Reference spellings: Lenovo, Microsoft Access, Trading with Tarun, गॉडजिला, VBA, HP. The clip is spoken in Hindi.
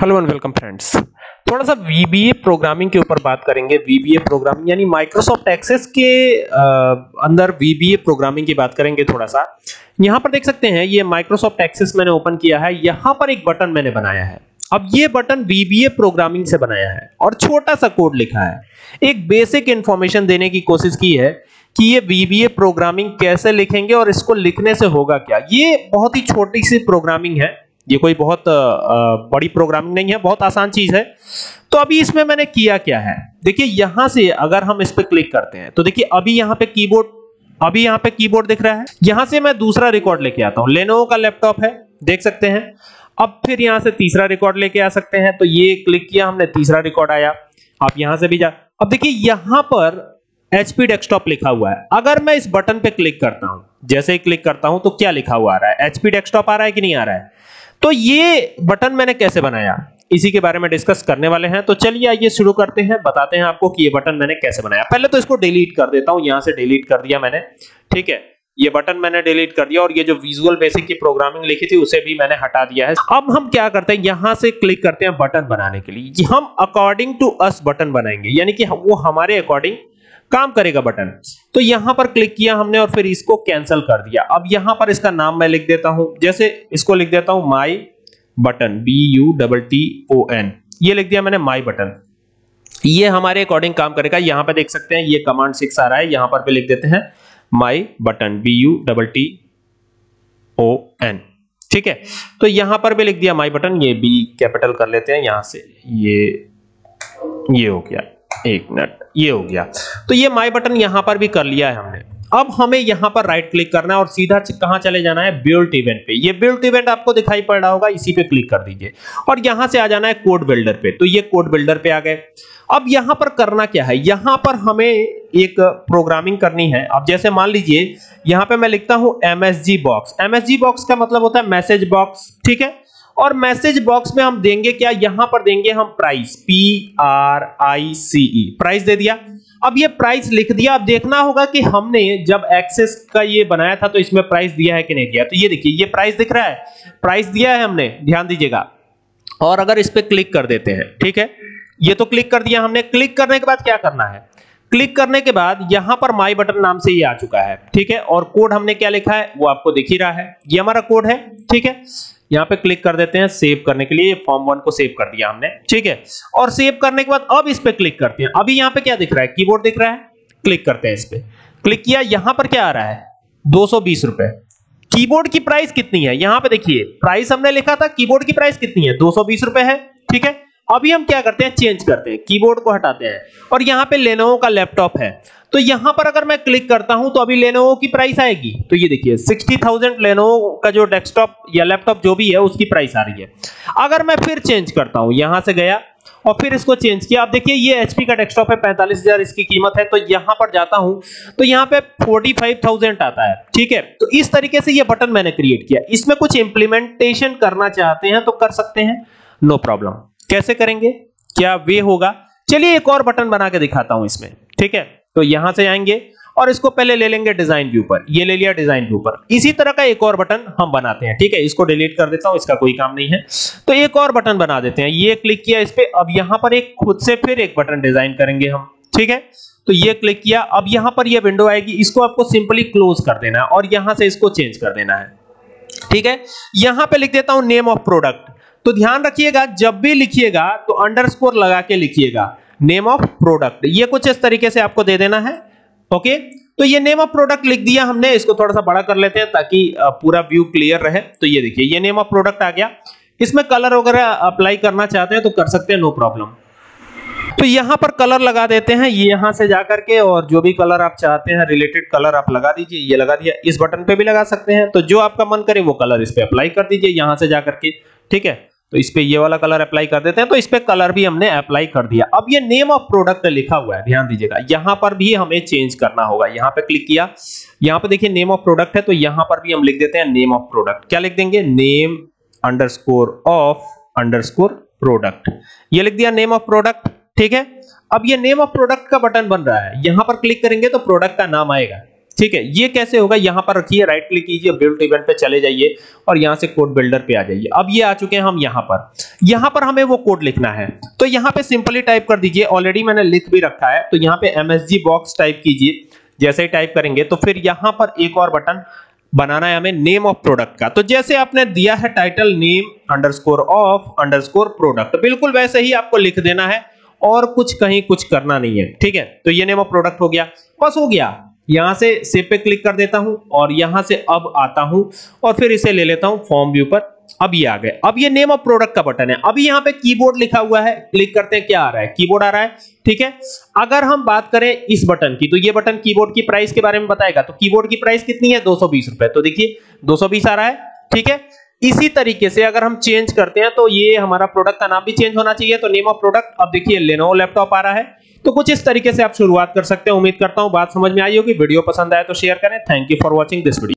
Hello and welcome friends. थोड़ा सा VBA प्रोग्रामिंग के ऊपर बात करेंगे। VBA प्रोग्रामिंग यानी माइक्रोसॉफ्ट एक्सेस के अंदर VBA प्रोग्रामिंग की बात करेंगे। थोड़ा सा यहाँ पर देख सकते हैं, ये माइक्रोसॉफ्ट एक्सेस मैंने ओपन किया है, यहाँ पर एक बटन मैंने बनाया है। अब ये बटन VBA प्रोग्रामिंग से बनाया है और छोटा सा कोड लिखा है। एक बेसिक इंफॉर्मेशन देने की कोशिश की है कि ये VBA प्रोग्रामिंग कैसे लिखेंगे और इसको लिखने से होगा क्या। ये बहुत ही छोटी सी प्रोग्रामिंग है, ये कोई बहुत बड़ी प्रोग्रामिंग नहीं है, बहुत आसान चीज है। तो अभी इसमें मैंने किया क्या है, देखिए यहां से अगर हम इस पे क्लिक करते हैं तो देखिए अभी यहां पे कीबोर्ड दिख रहा है। यहां से मैं दूसरा रिकॉर्ड लेके आता हूं, Lenovo का लैपटॉप है, देख सकते हैं। अब फिर यहां से तीसरा रिकॉर्ड लेके आ सकते हैं, तो ये क्लिक किया हमने, तीसरा रिकॉर्ड आया। आप यहां से भी जा, अब देखिए यहां पर HP डेस्कटॉप लिखा हुआ है। अगर मैं इस बटन पे क्लिक करता हूं, जैसे ही क्लिक करता हूं तो क्या लिखा हुआ आ रहा है, HP डेस्कटॉप आ रहा है कि नहीं आ रहा है। तो ये बटन मैंने कैसे बनाया, इसी के बारे में डिस्कस करने वाले हैं। तो चलिए आइए शुरू करते हैं, बताते हैं आपको कि ये बटन मैंने कैसे बनाया। पहले तो इसको डिलीट कर देता हूं, यहां से डिलीट कर दिया मैंने, ठीक है। ये बटन मैंने डिलीट कर दिया और ये जो विजुअल बेसिक की प्रोग्रामिंग लिखी थी उसे भी मैंने हटा दिया है। अब हम क्या करते हैं, यहां से क्लिक करते हैं बटन बनाने के लिए। हम अकॉर्डिंग टू अस बटन बनाएंगे, यानी कि वो हमारे अकॉर्डिंग काम करेगा बटन। तो यहां पर क्लिक किया हमने और फिर इसको कैंसिल कर दिया। अब यहां पर इसका नाम मैं लिख देता हूं, जैसे इसको लिख देता हूं माई बटन, BUTTON, ये लिख दिया मैंने माई बटन। ये हमारे अकॉर्डिंग काम करेगा। यहां पे देख सकते हैं ये कमांड 6 आ रहा है, यहां पर भी लिख देते हैं माई बटन, BUTTON, ठीक है। तो यहां पर भी लिख दिया माई बटन, ये बी कैपिटल कर लेते हैं यहां से, ये हो गया, एक मिनट, ये हो गया। तो ये माय बटन यहां पर भी कर लिया है हमने। अब हमें यहां पर राइट क्लिक करना है और सीधा कहां चले जाना है, बिल्ट इवेंट पे। ये बिल्ट इवेंट आपको दिखाई पड़ रहा होगा, इसी पे क्लिक कर दीजिए और यहां से आ जाना है कोड बिल्डर पे। तो ये कोड बिल्डर पे आ गए। अब यहां पर करना क्या है, यहां पर हमें एक प्रोग्रामिंग करनी है। अब जैसे मान लीजिए यहां पे मैं लिखता हूं MSG बॉक्स। MSG बॉक्स का मतलब होता है मैसेज बॉक्स, ठीक है। और मैसेज बॉक्स में हम देंगे क्या, यहां पर देंगे हम प्राइस, PRICE, प्राइस दे दिया। अब ये प्राइस लिख दिया। अब देखना होगा कि हमने जब एक्सेस का ये बनाया था तो इसमें प्राइस दिया है कि नहीं दिया। तो ये देखिए ये प्राइस दिख रहा है, प्राइस दिया है हमने, ध्यान दीजिएगा। और अगर इस पे क्लिक कर देते हैं, ठीक है, ये तो क्लिक कर दिया हमने। क्लिक करने के बाद क्या करना है, क्लिक करने के बाद यहां पर माई बटन नाम से ये आ चुका है, ठीक है। और कोड हमने क्या लिखा है वो आपको दिख ही रहा है, ये हमारा कोड है, ठीक है। यहां पे क्लिक कर देते हैं सेव करने के लिए, फॉर्म 1 को सेव कर दिया हमने, ठीक है। और सेव करने के बाद अब इस पे क्लिक करते हैं। अभी यहां पे क्या दिख रहा है, कीबोर्ड दिख रहा है, क्लिक करते हैं इस पे। क्लिक किया, यहां पर क्या आ रहा है, 220 रुपए। कीबोर्ड की प्राइस कितनी है, यहां पे देखिए प्राइस हमने लिखा था, कीबोर्ड की प्राइस कितनी है, 220 रुपए है, ठीक है। अभी हम क्या करते हैं, चेंज करते हैं, कीबोर्ड को हटाते हैं और यहां पे Lenovo का लैपटॉप है। तो यहां पर अगर मैं क्लिक करता हूं तो अभी Lenovo की प्राइस आएगी। तो ये देखिए 60,000 Lenovo का जो डेस्कटॉप या लैपटॉप जो भी है उसकी प्राइस आ रही है। अगर मैं फिर चेंज करता हूं, यहां से गया और फिर इसको चेंज किया, आप देखिए ये HP का डेस्कटॉप है, 45,000 इसकी कीमत है। तो यहां पर जाता हूं तो यहां पे 45,000 आता है, ठीक है। तो इस तरीके से ये बटन मैंने क्रिएट किया। इसमें कुछ इंप्लीमेंटेशन करना चाहते हैं तो कर सकते हैं, नो प्रॉब्लम। कैसे करेंगे, क्या वे होगा, चलिए एक और बटन बना के दिखाता हूं इसमें, ठीक है। तो यहां से आएंगे और इसको पहले ले लेंगे डिजाइन व्यू पर, ये ले लिया डिजाइन व्यू पर। इसी तरह का एक और बटन हम बनाते हैं, ठीक है। इसको डिलीट कर देता हूं, इसका कोई काम नहीं है। तो एक और बटन बना देते हैं, ये क्लिक किया इस पे। अब यहां पर एक खुद से फिर एक बटन डिजाइन करेंगे हम, ठीक है। तो ये क्लिक किया, अब यहां पर ये विंडो आएगी, इसको आपको सिंपली क्लोज कर देना है और यहां से इसको चेंज कर देना है, ठीक है। यहां पे लिख देता हूं नेम ऑफ प्रोडक्ट। तो ध्यान रखिएगा जब भी लिखिएगा तो अंडरस्कोर लगा के लिखिएगा, नेम ऑफ प्रोडक्ट। ये कुछ इस तरीके से आपको दे देना है, ओके। तो ये नेम ऑफ प्रोडक्ट लिख दिया हमने, इसको थोड़ा सा बड़ा कर लेते हैं ताकि पूरा व्यू क्लियर रहे। तो ये देखिए ये नेम ऑफ प्रोडक्ट आ गया। इसमें कलर वगैरह अप्लाई करना चाहते हैं तो कर सकते हैं, नो प्रॉब्लम। तो यहां पर कलर लगा देते हैं, ये यहां से जाकर के और जो भी कलर आप चाहते हैं रिलेटेड कलर आप लगा दीजिए। ये लगा दिया, इस बटन पे भी लगा सकते हैं, तो जो आपका मन करे वो कलर इस पे अप्लाई कर दीजिए यहां से जाकर के, ठीक है। तो इस पे ये वाला कलर अप्लाई कर देते हैं, तो इस पे कलर भी हमने अप्लाई कर दिया। अब ये नेम ऑफ प्रोडक्ट लिखा हुआ है, ध्यान दीजिएगा, यहां पर भी हमें चेंज करना होगा। यहां पे क्लिक किया, यहां पे देखिए नेम ऑफ प्रोडक्ट है, तो यहां पर भी हम लिख देते हैं नेम ऑफ प्रोडक्ट। क्या लिख देंगे, name underscore of underscore product, ये लिख दिया नेम ऑफ प्रोडक्ट, ठीक है। अब ये नेम ऑफ प्रोडक्ट का बटन बन रहा है, यहां पर क्लिक करेंगे तो प्रोडक्ट का नाम आएगा, ठीक है। ये कैसे होगा, यहाँ पर रखिए, राइट क्लिक कीजिए, बिल्ड इवेंट पे चले जाइए और यहाँ से कोड बिल्डर पे आ जाइए। अब ये आ चुके हैं हम यहाँ पर हमें वो कोड लिखना है, तो यहाँ पे सिंपली टाइप कर दीजिए, ऑलरेडी मैंने लिख भी रखा है, तो यहाँ पे एमएसजी बॉक्स टाइप कीजिए। जैसे ही टाइप करेंगे तो फिर यहाँ पर एक और बटन बनाना है हमें नेम ऑफ प्रोडक्ट का, तो जैसे आपने दिया है title name underscore of underscore product, बिल्कुल वैसे ही आपको लिख देना है और कुछ कहीं कुछ करना नहीं है, ठीक है। तो ये नेम ऑफ प्रोडक्ट हो गया, बस हो गया। यहां से सेव पे क्लिक कर देता हूं और यहां से अब आता हूं और फिर इसे ले लेता हूं फॉर्म व्यू पर। अब ये आ गए, अब ये नेम ऑफ प्रोडक्ट का बटन है। अभी यहाँ पे कीबोर्ड लिखा हुआ है, क्लिक करते हैं, क्या आ रहा है, कीबोर्ड आ रहा है, ठीक है। अगर हम बात करें इस बटन की, तो ये बटन कीबोर्ड की प्राइस के बारे में बताएगा, तो कीबोर्ड की प्राइस कितनी है, 220 रुपए, तो देखिए 220 आ रहा है, ठीक है। इसी तरीके से अगर हम चेंज करते हैं तो ये हमारा प्रोडक्ट का नाम भी चेंज होना चाहिए, तो नेम ऑफ प्रोडक्ट, अब देखिए लेनोवो लैपटॉप आ रहा है। तो कुछ इस तरीके से आप शुरुआत कर सकते हैं। उम्मीद करता हूं बात समझ में आई होगी। वीडियो पसंद आए तो शेयर करें। Thank you for watching this video.